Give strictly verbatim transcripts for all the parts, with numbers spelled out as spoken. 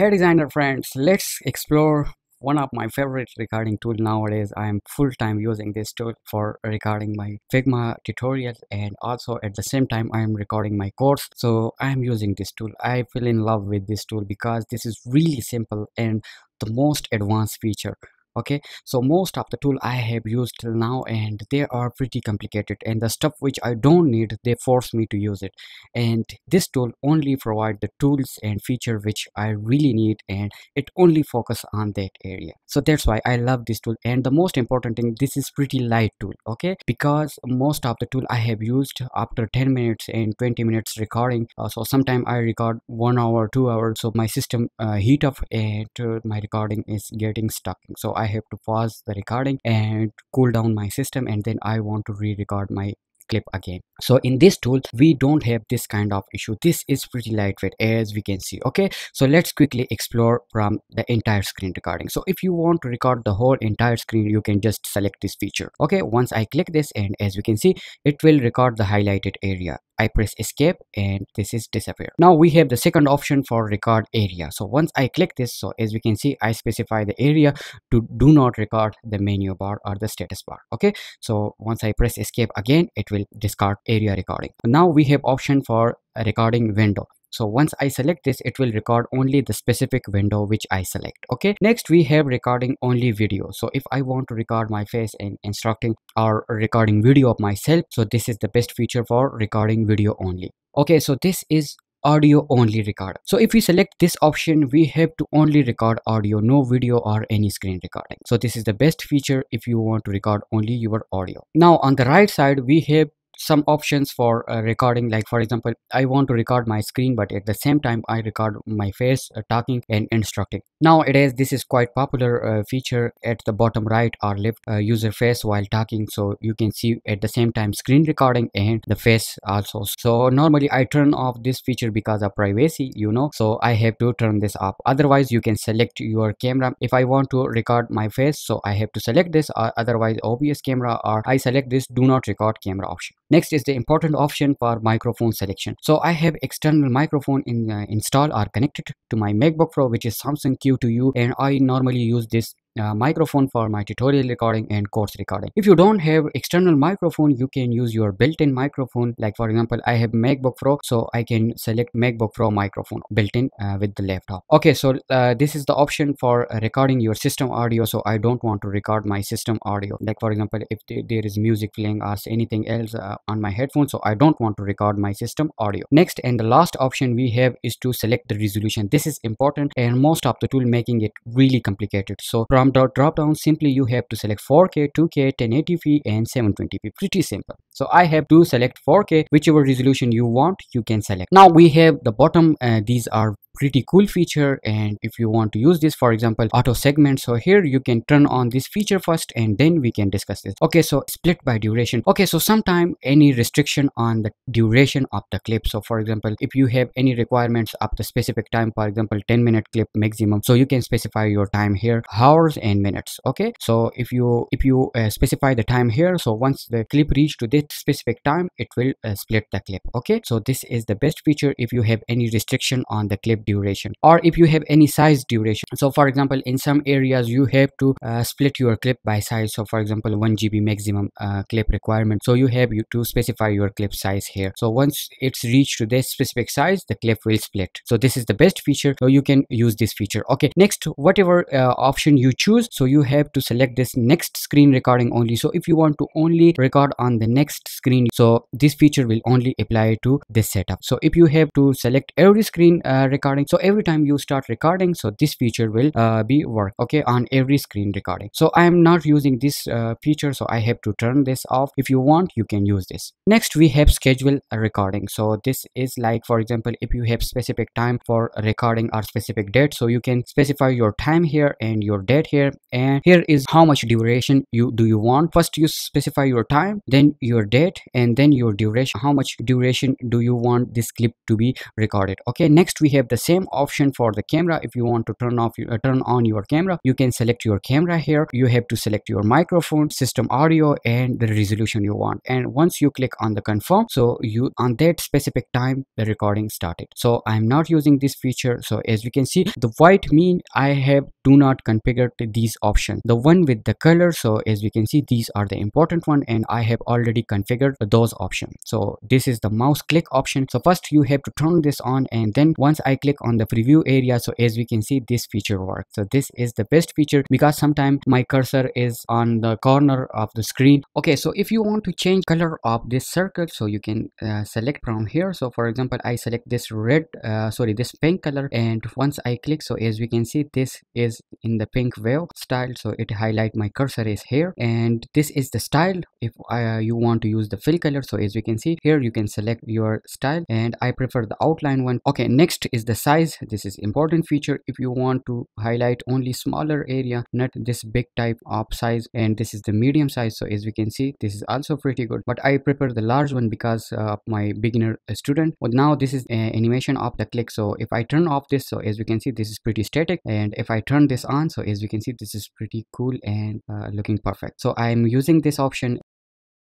Hey designer friends, let's explore one of my favorite recording tool nowadays. I am full-time using this tool for recording my Figma tutorial, and also at the same time I am recording my course. So I am using this tool. I fell in love with this tool because this is really simple and the most advanced feature. Okay, so most of the tool I have used till now, and they are pretty complicated, and the stuff which I don't need, they force me to use it. And this tool only provide the tools and feature which I really need, and it only focus on that area. So that's why I love this tool. And the most important thing, this is pretty light tool. Okay, because most of the tool I have used after ten minutes and twenty minutes recording. Uh, so sometimes I record one hour, two hours, so my system uh, heat up and uh, my recording is getting stuck. So I I have to pause the recording and cool down my system, and then I want to re-record my clip again. So in this tool we don't have this kind of issue. This is pretty lightweight, as we can see. Okay, so let's quickly explore from the entire screen recording. So if you want to record the whole entire screen, you can just select this feature. Okay, once I click this, and as we can see, it will record the highlighted area. I press escape and this is disappeared. Now we have the second option for record area. So once I click this, so as we can see, I specify the area to do not record the menu bar or the status bar. Okay, so once I press escape again, it will discard area recording. Now we have option for a recording window. So once I select this, it will record only the specific window which I select. Okay, next we have recording only video. So if I want to record my face and instructing or recording video of myself, so this is the best feature for recording video only. Okay, so this is audio only record. So if we select this option, we have to only record audio, no video or any screen recording. So this is the best feature if you want to record only your audio. Now on the right side we have some options for uh, recording, like for example, I want to record my screen, but at the same time I record my face uh, talking and instructing. Nowadays this is quite popular uh, feature at the bottom right or left, uh, user face while talking. So you can see at the same time screen recording and the face also. So normally I turn off this feature because of privacy, you know, so I have to turn this off. Otherwise you can select your camera. If I want to record my face, so I have to select this, or otherwise O B S camera, or I select this do not record camera option. Next is the important option for microphone selection. So I have external microphone in, uh, installed or connected to my MacBook Pro, which is Samsung Q two U, and I normally use this Uh, microphone for my tutorial recording and course recording. If you don't have external microphone, you can use your built-in microphone. Like for example, I have MacBook Pro, so I can select MacBook Pro microphone built-in uh, with the laptop. Okay, so uh, this is the option for recording your system audio. So I don't want to record my system audio, like for example, if th there is music playing or anything else uh, on my headphone, so I don't want to record my system audio. Next and the last option we have is to select the resolution. This is important, and most of the tool making it really complicated. So from the drop down, simply you have to select four K, two K, ten eighty p and seven twenty p. Pretty simple. So I have to select four K, whichever resolution you want, you can select. Now we have the bottom, uh, these are pretty cool feature, and if you want to use this, for example, auto segment, so here you can turn on this feature first and then we can discuss this. Okay, so split by duration. Okay, so sometime any restriction on the duration of the clip. So for example, if you have any requirements of the specific time, for example ten minute clip maximum, so you can specify your time here, hours and minutes. Okay, so if you if you uh, specify the time here, so once the clip reach to this specific time, it will uh, split the clip. Okay, so this is the best feature if you have any restriction on the clip duration, or if you have any size duration. So for example, in some areas you have to uh, split your clip by size. So for example, one G B maximum uh, clip requirement, so you have you to specify your clip size here. So once it's reached to this specific size, the clip will split. So this is the best feature, so you can use this feature. Okay, next, whatever uh, option you choose, so you have to select this next screen recording only. So if you want to only record on the next screen, so this feature will only apply to this setup. So if you have to select every screen uh, recording, so every time you start recording, so this feature will uh, be work. Okay, on every screen recording. So I am not using this uh, feature, so I have to turn this off. If you want, you can use this. Next we have schedule recording. So this is like for example, if you have specific time for recording or specific date, so you can specify your time here and your date here, and here is how much duration you do you want. First you specify your time, then your date, and then your duration, how much duration do you want this clip to be recorded. Okay, next we have the same option for the camera. If you want to turn off uh, turn on your camera, you can select your camera here. You have to select your microphone, system audio, and the resolution you want. And once you click on the confirm, so you on that specific time the recording started. So I'm not using this feature. So as you can see, the white mean I have do not configure these options. The one with the color, so as you can see, these are the important one, and I have already configured those options. So this is the mouse click option. So first you have to turn this on, and then once I click on the preview area, so as we can see, this feature works. So this is the best feature because sometimes my cursor is on the corner of the screen. Okay, so if you want to change color of this circle, so you can uh, select from here. So for example, I select this red uh, sorry this pink color, and once I click, so as we can see, this is in the pink wave style. So it highlight my cursor is here, and this is the style. If uh, you want to use the fill color, so as we can see here, you can select your style, and I prefer the outline one. Okay, next is the size. This is important feature. If you want to highlight only smaller area, not this big type of size, and this is the medium size. So as we can see, this is also pretty good, but I prefer the large one because of uh, my beginner student. But now this is an animation of the click. So if I turn off this, so as we can see, this is pretty static, and if I turn this on, so as we can see, this is pretty cool and uh, looking perfect. So I'm using this option.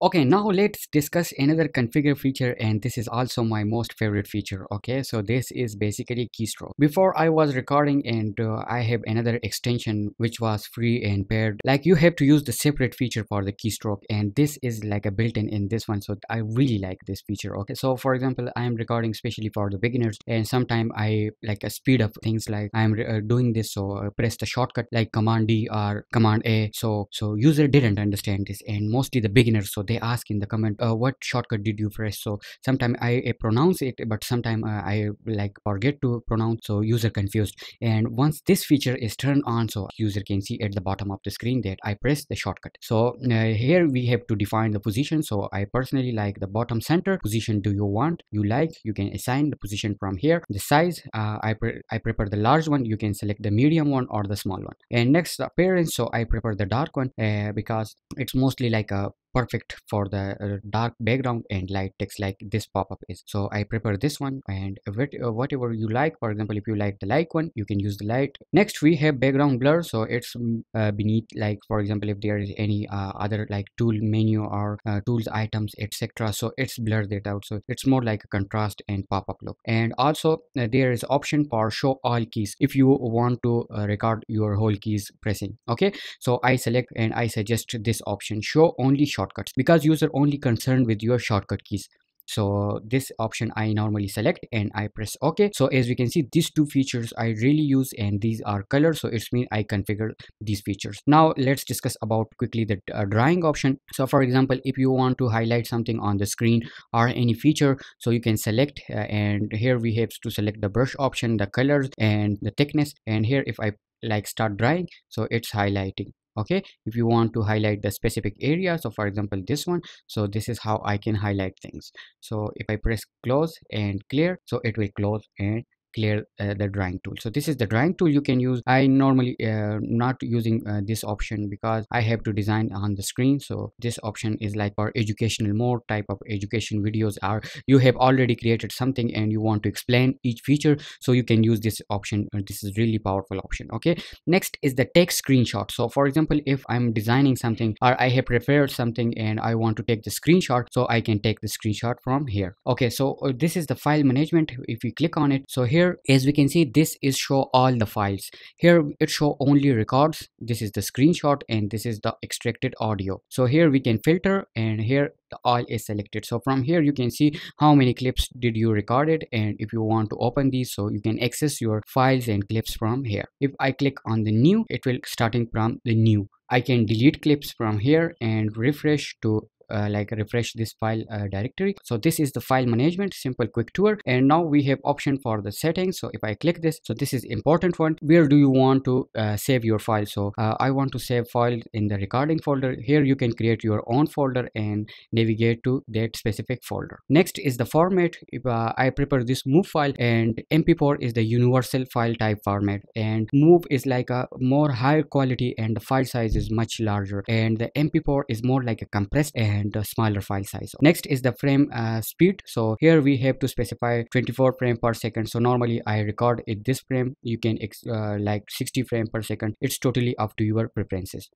Okay, now let's discuss another configure feature, and this is also my most favorite feature. Okay, so this is basically keystroke. Before I was recording, and uh, I have another extension which was free and paired. Like, you have to use the separate feature for the keystroke, and this is like a built-in in this one. So I really like this feature. Okay, so for example, I am recording especially for the beginners, and sometimes I like a speed up things. Like I am uh, doing this, so I press the shortcut like Command D or Command A. So so user didn't understand this, and mostly the beginners. So they ask in the comment, uh, what shortcut did you press? So sometimes I, I pronounce it, but sometimes uh, I like forget to pronounce, so user confused. And once this feature is turned on, so user can see at the bottom of the screen that I press the shortcut. So uh, here we have to define the position. So I personally like the bottom center position. Do you want you like you can assign the position from here. The size, uh, I, pre I prefer the large one. You can select the medium one or the small one. And next, the appearance. So I prefer the dark one uh, because it's mostly like a perfect for the uh, dark background and light text like this pop-up is. So I prefer this one, and whatever you like. For example, if you like the light one, you can use the light. Next we have background blur. So it's uh, beneath, like for example, if there is any uh, other like tool menu or uh, tools items, etc. So it's blurred it out, so it's more like a contrast and pop-up look. And also uh, there is option for show all keys if you want to uh, record your whole keys pressing. Okay, so I select and I suggest this option, show only short shortcuts, because user only concerned with your shortcut keys. So this option I normally select and I press OK. So as we can see, these two features I really use, and these are colors. So it's mean I configure these features. Now let's discuss about quickly the uh, drawing option. So for example, if you want to highlight something on the screen or any feature, so you can select uh, and here we have to select the brush option, the colors and the thickness. And here if I like start drawing, so it's highlighting. Okay, if you want to highlight the specific area, so for example this one, so this is how I can highlight things. So if I press close and clear, so it will close and clear uh, the drawing tool. So this is the drawing tool you can use. I normally uh, not using uh, this option because I have to design on the screen. So this option is like for educational, more type of education videos, or you have already created something and you want to explain each feature, so you can use this option. This is really powerful option. Okay, next is the text screenshot. So for example, if I'm designing something or I have prepared something and I want to take the screenshot, so I can take the screenshot from here. Okay, so uh, this is the file management. If we click on it, so here Here, as we can see, this is show all the files. Here it show only records. This is the screenshot, and this is the extracted audio. So here we can filter, and here the all is selected. So from here you can see how many clips did you recorded, and if you want to open these, so you can access your files and clips from here. If I click on the new, it will starting from the new. I can delete clips from here and refresh to Uh, like refresh this file uh, directory. So this is the file management, simple quick tour. And now we have option for the settings. So if I click this, so this is important one. Where do you want to uh, save your file? So uh, I want to save file in the recording folder. Here you can create your own folder and navigate to that specific folder. Next is the format. If uh, I prefer this move file, and M P four is the universal file type format, and move is like a more higher quality, and the file size is much larger, and the M P four is more like a compressed and and a smaller file size. Next is the frame uh, speed. So here we have to specify twenty-four frame per second. So normally I record at this frame. You can uh, like sixty frame per second. It's totally up to your preferences.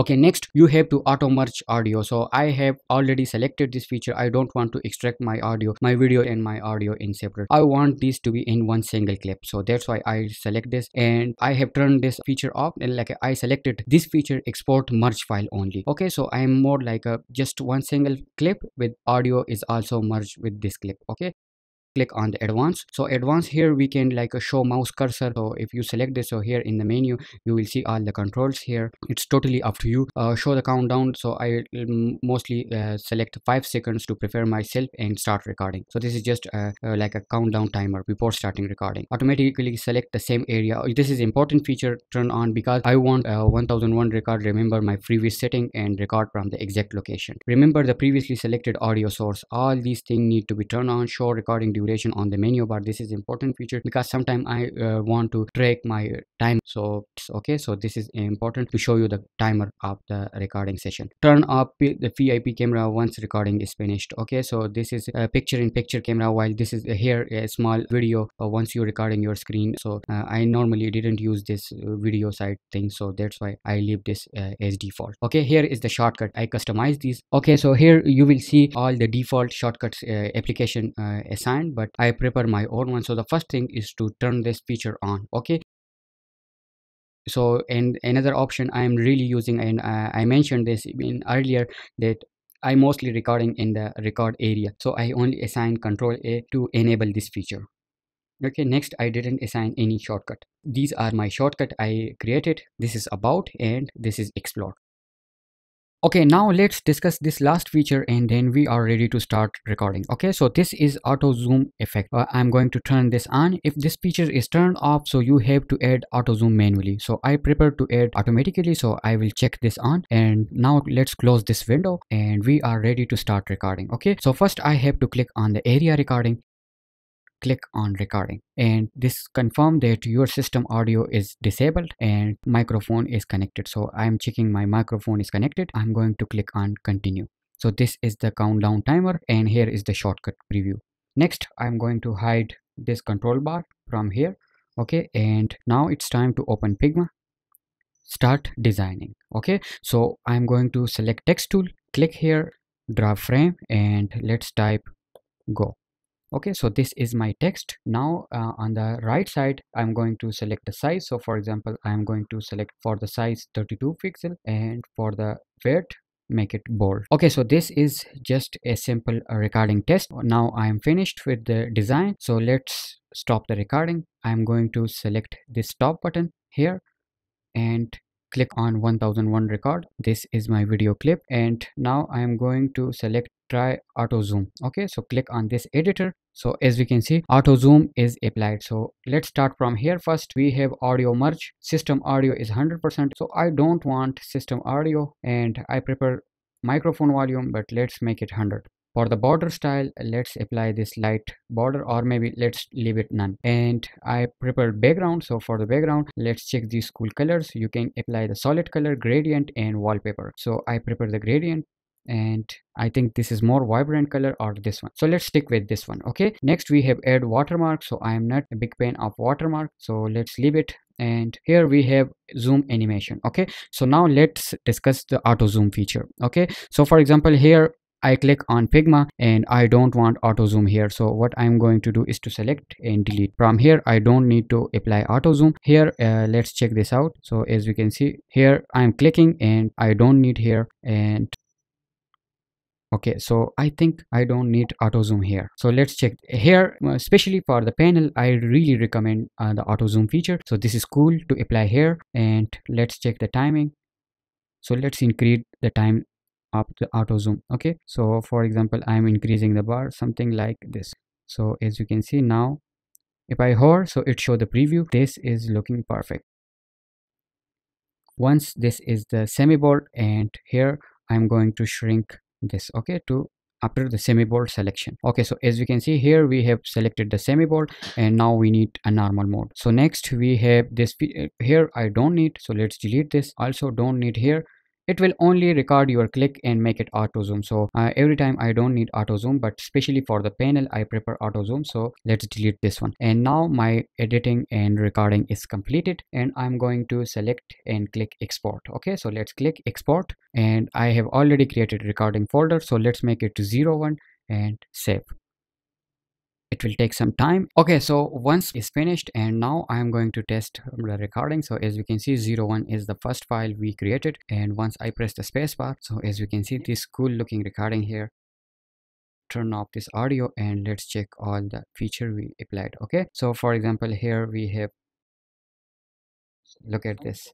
Okay, next you have to auto merge audio. So I have already selected this feature. I don't want to extract my audio, my video and my audio in separate. I want these to be in one single clip. So that's why I select this and I have turned this feature off, and like I selected this feature export merge file only. Okay, so I am more like a just one single clip with audio is also merged with this clip. Okay, click on the advanced. So advanced, here we can like a show mouse cursor. So if you select this, so here in the menu you will see all the controls here. It's totally up to you. Uh, show the countdown. So I mostly uh, select five seconds to prepare myself and start recording. So this is just uh, uh, like a countdown timer before starting recording. Automatically select the same area. This is important feature turn on because I want uh, one thousand one record remember my previous setting and record from the exact location. Remember the previously selected audio source. All these things need to be turned on. Show recording duration on the menu bar. This is important feature because sometimes I uh, want to track my time. So okay, so this is important to show you the timer of the recording session. Turn up the V I P camera once recording is finished. Okay, so this is a picture in picture camera, while this is a, here a small video uh, once you're recording your screen. So uh, I normally didn't use this video side thing, so that's why I leave this uh, as default. Okay, here is the shortcut. I customize these. Okay, so here you will see all the default shortcuts uh, application uh, assigned, but I prepare my own one. So the first thing is to turn this feature on. Okay, so and another option I am really using, and uh, I mentioned this in earlier, that I mostly recording in the record area, so I only assign control A to enable this feature. Okay, next I didn't assign any shortcut. These are my shortcut I created. This is about and this is explore. Okay, now let's discuss this last feature and then we are ready to start recording. Okay, so this is auto zoom effect. uh, I'm going to turn this on. If this feature is turned off, so you have to add auto zoom manually. So I prepared to add automatically, so I will check this on. And now let's close this window and we are ready to start recording. Okay, so first I have to click on the area recording. Click on recording, and this confirm that your system audio is disabled and microphone is connected. So I'm checking my microphone is connected. I'm going to click on continue. So this is the countdown timer, and here is the shortcut preview. Next, I'm going to hide this control bar from here. Okay, and now it's time to open Figma, start designing. Okay, so I'm going to select text tool, click here, draw frame, and let's type go. Okay, so this is my text. Now uh, on the right side I'm going to select the size. So for example, I'm going to select for the size thirty-two pixel, and for the weight make it bold. Okay, so this is just a simple recording test. Now I am finished with the design, so let's stop the recording. I'm going to select this stop button here and click on one thousand one record. This is my video clip, and now I am going to select try auto zoom. Okay, so click on this editor. So as we can see, auto zoom is applied. So let's start from here. First we have audio merge. System audio is one hundred percent, so I don't want system audio, and I prefer microphone volume, but let's make it one hundred. For the border style, let's apply this light border, or maybe let's leave it none. And I prepared background. So for the background, let's check these cool colors. You can apply the solid color, gradient, and wallpaper. So I prepared the gradient, and I think this is more vibrant color, or this one. So let's stick with this one. Okay, next we have add watermark. So I am not a big fan of watermark, so let's leave it. And here we have zoom animation. Okay, so now let's discuss the auto zoom feature. Okay, so for example, here I click on Figma and I don't want auto zoom here. So what I'm going to do is to select and delete from here. I don't need to apply auto zoom here. Uh, let's check this out. So as we can see here, I'm clicking and I don't need here. And okay, so I think I don't need auto zoom here. So let's check here, especially for the panel. I really recommend uh, the auto zoom feature. So this is cool to apply here, and let's check the timing. So let's increase the time up the auto zoom. Okay, so for example, I'm increasing the bar something like this. So as you can see now, if I hover, so it shows the preview. This is looking perfect. Once this is the semi bold, and here I'm going to shrink this. Okay, to after the semi bold selection. Okay, so as you can see here, we have selected the semi bold, and now we need a normal mode. So next we have this here. I don't need, so let's delete this. Also don't need here. it will only record your click and make it auto zoom. So uh, every time I don't need auto zoom, but especially for the panel I prefer auto zoom. So let's delete this one, and now my editing and recording is completed, and I'm going to select and click export. Okay, so let's click export, and I have already created recording folder, so let's make it to zero one and save. It will take some time. Okay, so once it's finished, and now I'm going to test the recording. So as we can see, zero one is the first file we created, and once I press the spacebar, so as we can see this cool looking recording here. Turn off this audio and let's check all the feature we applied. Okay, so for example here we have, look at this,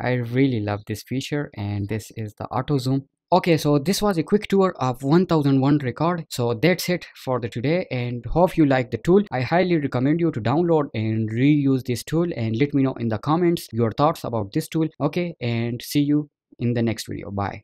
I really love this feature, and this is the auto zoom. Okay, so this was a quick tour of one thousand one Record. So that's it for the today, and hope you like the tool. I highly recommend you to download and reuse this tool, and let me know in the comments your thoughts about this tool. Okay, and see you in the next video. Bye.